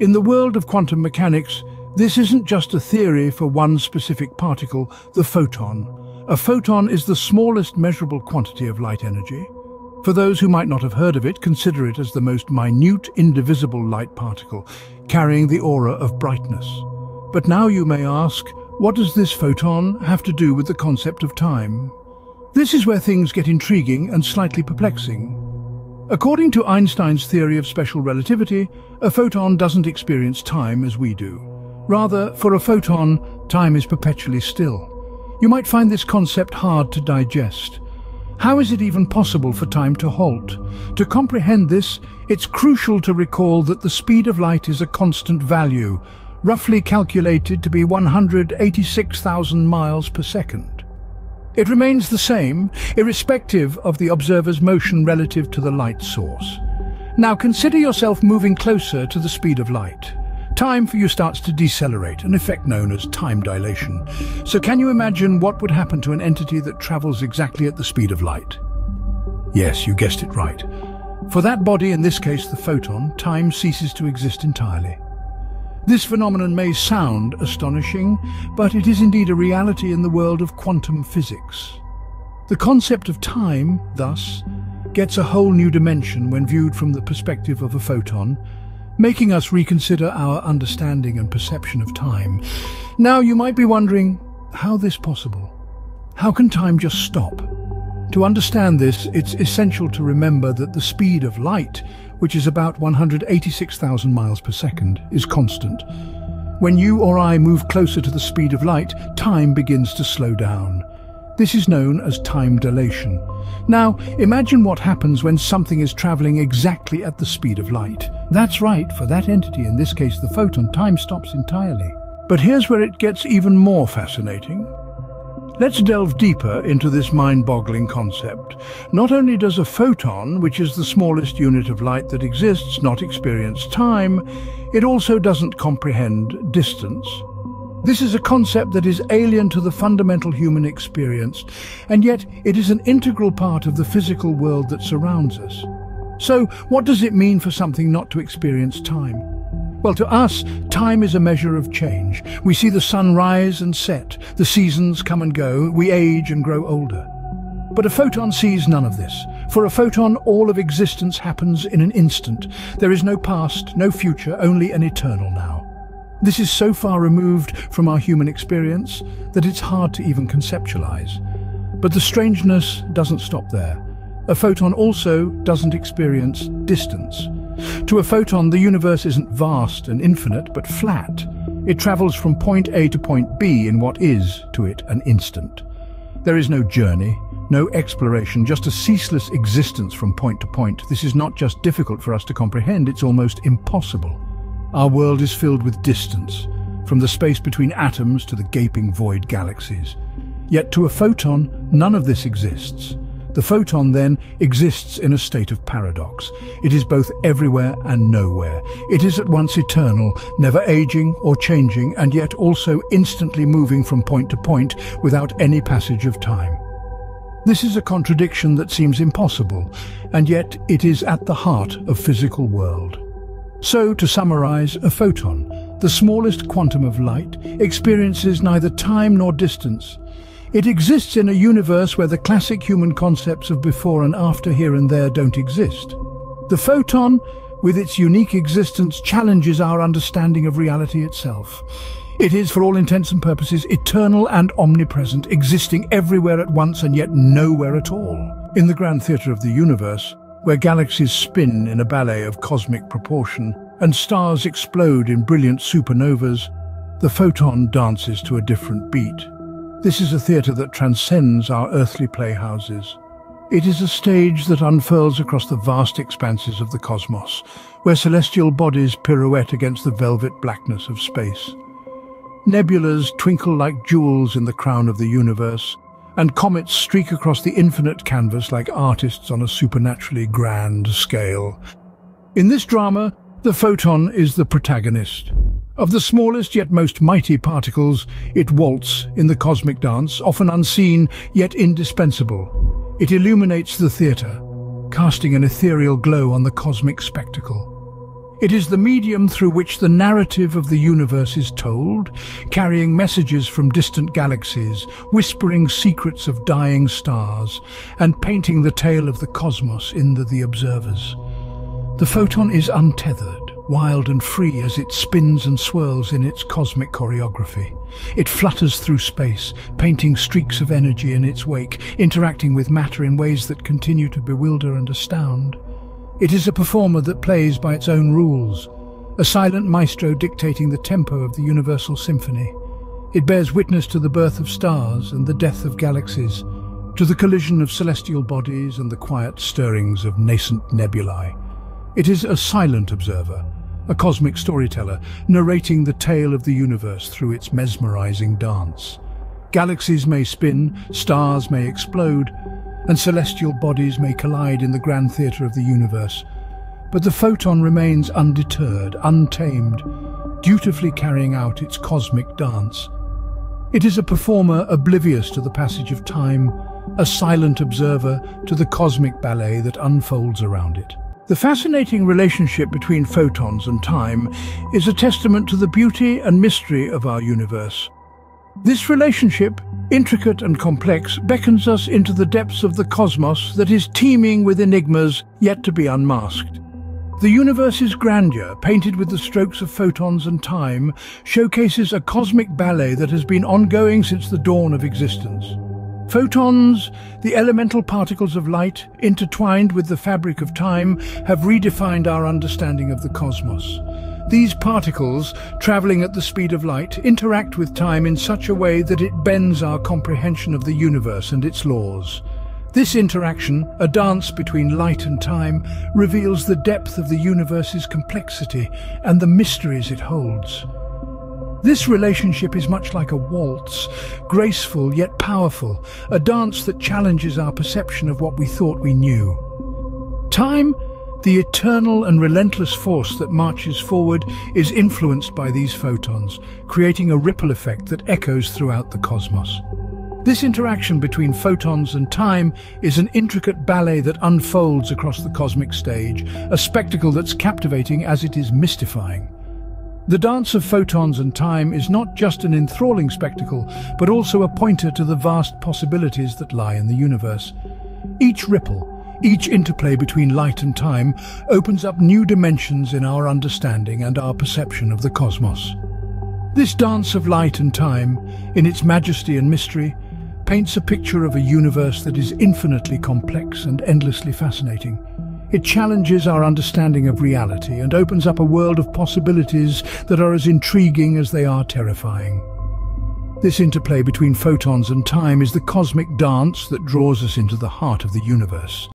In the world of quantum mechanics, this isn't just a theory for one specific particle, the photon. A photon is the smallest measurable quantity of light energy. For those who might not have heard of it, consider it as the most minute, indivisible light particle, carrying the aura of brightness. But now you may ask, what does this photon have to do with the concept of time? This is where things get intriguing and slightly perplexing. According to Einstein's theory of special relativity, a photon doesn't experience time as we do. Rather, for a photon, time is perpetually still. You might find this concept hard to digest. How is it even possible for time to halt? To comprehend this, it's crucial to recall that the speed of light is a constant value, roughly calculated to be 186,000 miles per second. It remains the same, irrespective of the observer's motion relative to the light source. Now consider yourself moving closer to the speed of light. Time for you starts to decelerate, an effect known as time dilation. So can you imagine what would happen to an entity that travels exactly at the speed of light? Yes, you guessed it right. For that body, in this case the photon, time ceases to exist entirely. This phenomenon may sound astonishing, but it is indeed a reality in the world of quantum physics. The concept of time, thus, gets a whole new dimension when viewed from the perspective of a photon, making us reconsider our understanding and perception of time. Now you might be wondering, how is this possible? How can time just stop? To understand this, it's essential to remember that the speed of light, which is about 186,000 miles per second, is constant. When you or I move closer to the speed of light, time begins to slow down. This is known as time dilation. Now, imagine what happens when something is traveling exactly at the speed of light. That's right, for that entity, in this case the photon, time stops entirely. But here's where it gets even more fascinating. Let's delve deeper into this mind-boggling concept. Not only does a photon, which is the smallest unit of light that exists, not experience time, it also doesn't comprehend distance. This is a concept that is alien to the fundamental human experience, and yet it is an integral part of the physical world that surrounds us. So, what does it mean for something not to experience time? Well, to us, time is a measure of change. We see the sun rise and set, the seasons come and go, we age and grow older. But a photon sees none of this. For a photon, all of existence happens in an instant. There is no past, no future, only an eternal now. This is so far removed from our human experience that it's hard to even conceptualize. But the strangeness doesn't stop there. A photon also doesn't experience distance. To a photon, the universe isn't vast and infinite, but flat. It travels from point A to point B in what is, to it, an instant. There is no journey, no exploration, just a ceaseless existence from point to point. This is not just difficult for us to comprehend, it's almost impossible. Our world is filled with distance, from the space between atoms to the gaping void galaxies. Yet to a photon, none of this exists. The photon, then, exists in a state of paradox. It is both everywhere and nowhere. It is at once eternal, never aging or changing, and yet also instantly moving from point to point without any passage of time. This is a contradiction that seems impossible, and yet it is at the heart of the physical world. So, to summarize, a photon, the smallest quantum of light, experiences neither time nor distance. It exists in a universe where the classic human concepts of before and after, here and there, don't exist. The photon, with its unique existence, challenges our understanding of reality itself. It is, for all intents and purposes, eternal and omnipresent, existing everywhere at once and yet nowhere at all. In the grand theatre of the universe, where galaxies spin in a ballet of cosmic proportion and stars explode in brilliant supernovas, the photon dances to a different beat. This is a theatre that transcends our earthly playhouses. It is a stage that unfurls across the vast expanses of the cosmos, where celestial bodies pirouette against the velvet blackness of space. Nebulas twinkle like jewels in the crown of the universe, and comets streak across the infinite canvas like artists on a supernaturally grand scale. In this drama, the photon is the protagonist. Of the smallest yet most mighty particles, it waltzes in the cosmic dance, often unseen yet indispensable. It illuminates the theatre, casting an ethereal glow on the cosmic spectacle. It is the medium through which the narrative of the universe is told, carrying messages from distant galaxies, whispering secrets of dying stars, and painting the tale of the cosmos in the observers. The photon is untethered, wild and free as it spins and swirls in its cosmic choreography. It flutters through space, painting streaks of energy in its wake, interacting with matter in ways that continue to bewilder and astound. It is a performer that plays by its own rules, a silent maestro dictating the tempo of the universal symphony. It bears witness to the birth of stars and the death of galaxies, to the collision of celestial bodies and the quiet stirrings of nascent nebulae. It is a silent observer, a cosmic storyteller, narrating the tale of the universe through its mesmerizing dance. Galaxies may spin, stars may explode, and celestial bodies may collide in the grand theatre of the universe, but the photon remains undeterred, untamed, dutifully carrying out its cosmic dance. It is a performer oblivious to the passage of time, a silent observer to the cosmic ballet that unfolds around it. The fascinating relationship between photons and time is a testament to the beauty and mystery of our universe. This relationship, intricate and complex, beckons us into the depths of the cosmos that is teeming with enigmas yet to be unmasked. The universe's grandeur, painted with the strokes of photons and time, showcases a cosmic ballet that has been ongoing since the dawn of existence. Photons, the elemental particles of light, intertwined with the fabric of time, have redefined our understanding of the cosmos. These particles, traveling at the speed of light, interact with time in such a way that it bends our comprehension of the universe and its laws. This interaction, a dance between light and time, reveals the depth of the universe's complexity and the mysteries it holds. This relationship is much like a waltz, graceful yet powerful, a dance that challenges our perception of what we thought we knew. Time, the eternal and relentless force that marches forward, is influenced by these photons, creating a ripple effect that echoes throughout the cosmos. This interaction between photons and time is an intricate ballet that unfolds across the cosmic stage, a spectacle that's captivating as it is mystifying. The dance of photons and time is not just an enthralling spectacle, but also a pointer to the vast possibilities that lie in the universe. Each ripple, each interplay between light and time opens up new dimensions in our understanding and our perception of the cosmos. This dance of light and time, in its majesty and mystery, paints a picture of a universe that is infinitely complex and endlessly fascinating. It challenges our understanding of reality and opens up a world of possibilities that are as intriguing as they are terrifying. This interplay between photons and time is the cosmic dance that draws us into the heart of the universe.